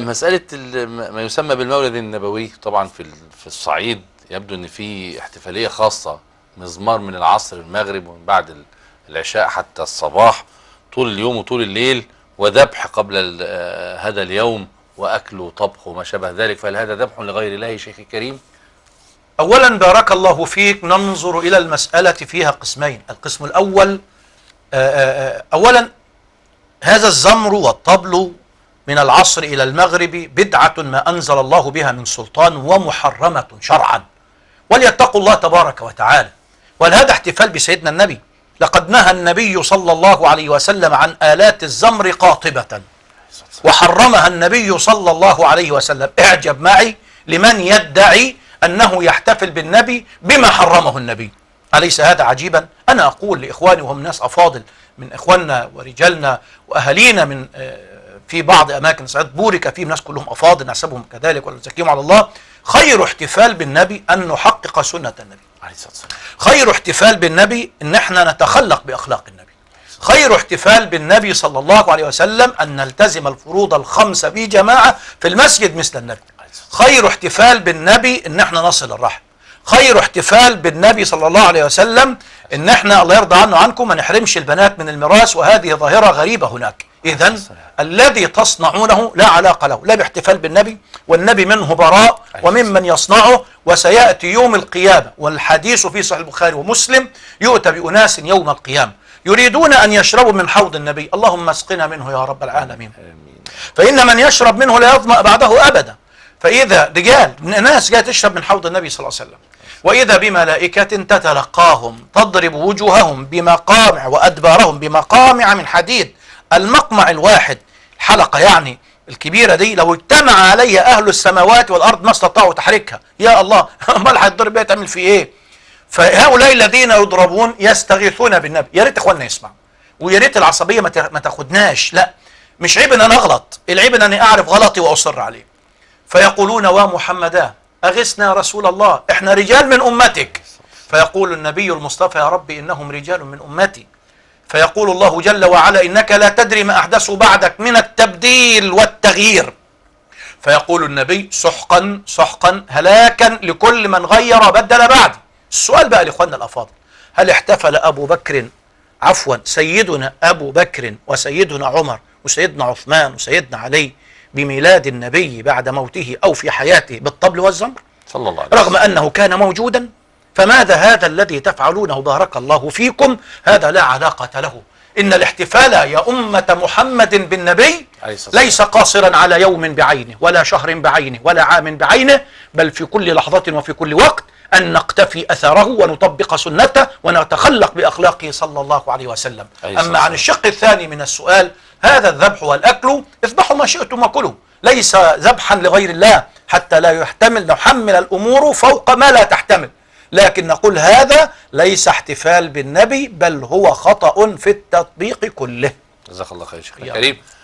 مسألة ما يسمى بالمولد النبوي طبعا في الصعيد يبدو ان في احتفالية خاصة، مزمار من العصر المغرب ومن بعد العشاء حتى الصباح طول اليوم وطول الليل، وذبح قبل هذا اليوم واكل وطبخ وما شابه ذلك، فهل هذا ذبح لغير الله شيخ الكريم؟ اولا بارك الله فيك، ننظر الى المسألة فيها قسمين. القسم الاول اولا هذا الزمر والطبل من العصر إلى المغرب بدعة ما أنزل الله بها من سلطان ومحرمة شرعا، وليتقوا الله تبارك وتعالى. ولهذا احتفال بسيدنا النبي، لقد نهى النبي صلى الله عليه وسلم عن آلات الزمر قاطبة وحرمها النبي صلى الله عليه وسلم. اعجب معي لمن يدعي أنه يحتفل بالنبي بما حرمه النبي، أليس هذا عجيبا؟ أنا أقول لإخواني وهم ناس أفاضل من إخواننا ورجالنا وأهالينا من في بعض أماكن الصعيد بورك فيهم ناس كلهم أفاضل، نحسبهم كذلك ولا نزكيهم على الله. خير احتفال بالنبي أن نحقق سنة النبي عليه الصلاة والسلام، خير احتفال بالنبي أن احنا نتخلق بأخلاق النبي، خير احتفال بالنبي صلى الله عليه وسلم أن نلتزم الفروض الخمسة في جماعة في المسجد مثل النبي، خير احتفال بالنبي أن احنا نصل الرحم، خير احتفال بالنبي صلى الله عليه وسلم أن احنا الله يرضى عنه عنكم ما نحرمش البنات من الميراث، وهذه ظاهرة غريبة هناك. إذن الذي تصنعونه لا علاقة له لا باحتفال بالنبي، والنبي منه براء وممن يصنعه، وسيأتي يوم القيامة والحديث في صحيح البخاري ومسلم، يؤتى بأناس يوم القيامة يريدون أن يشربوا من حوض النبي، اللهم اسقنا منه يا رب العالمين، فإن من يشرب منه لا يظمأ بعده أبدا. فإذا رجال من الناس جاء تشرب من حوض النبي صلى الله عليه وسلم، وإذا بملائكة تتلقاهم تضرب وجوههم بمقامع وأدبارهم بمقامع من حديد. المقمع الواحد الحلقة يعني الكبيرة دي لو اجتمع عليها أهل السماوات والأرض ما استطاعوا تحركها، يا الله أمال هتضرب بيها تعمل في إيه؟ فهؤلاء الذين يضربون يستغيثون بالنبي. يا ريت إخواننا يسمعوا، ويا ريت العصبية ما تاخدناش، لا مش عيب إن أنا أغلط، العيب إن أنا أعرف غلطي وأصر عليه. فيقولون ومحمدا أغثنا يا رسول الله، إحنا رجال من أمتك. فيقول النبي المصطفى يا ربي إنهم رجال من أمتي. فيقول الله جل وعلا إنك لا تدري ما أحدثوا بعدك من التبديل والتغيير. فيقول النبي سحقا سحقا هلاكا لكل من غير بدل بعدي. السؤال بقى لإخواننا الأفاضل، هل احتفل أبو بكر عفوا سيدنا أبو بكر وسيدنا عمر وسيدنا عثمان وسيدنا علي بميلاد النبي بعد موته أو في حياته بالطبل والزمر صلى الله عليه وسلم رغم أنه كان موجودا؟ فماذا هذا الذي تفعلونه؟ بارك الله فيكم، هذا لا علاقة له. إن الاحتفال يا أمة محمد بالنبي ليس قاصرا على يوم بعينه ولا شهر بعينه ولا عام بعينه، بل في كل لحظة وفي كل وقت أن نقتفي أثره ونطبق سنته ونتخلق بأخلاقه صلى الله عليه وسلم. أما عن الشق الثاني من السؤال، هذا الذبح والأكل اذبحوا ما شئتم وكلوا، ليس ذبحا لغير الله حتى لا نحمل الأمور فوق ما لا تحتمل، لكن نقول هذا ليس احتفال بالنبي بل هو خطأ في التطبيق كله. جزاك الله خير شيخ الكريم.